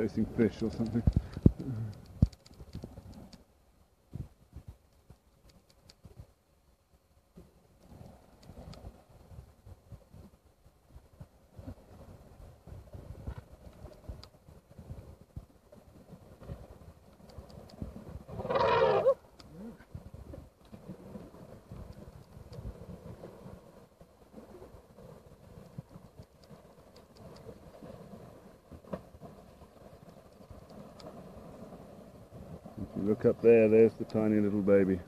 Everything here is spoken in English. chasing fish or something. Look up there, there's the tiny little baby.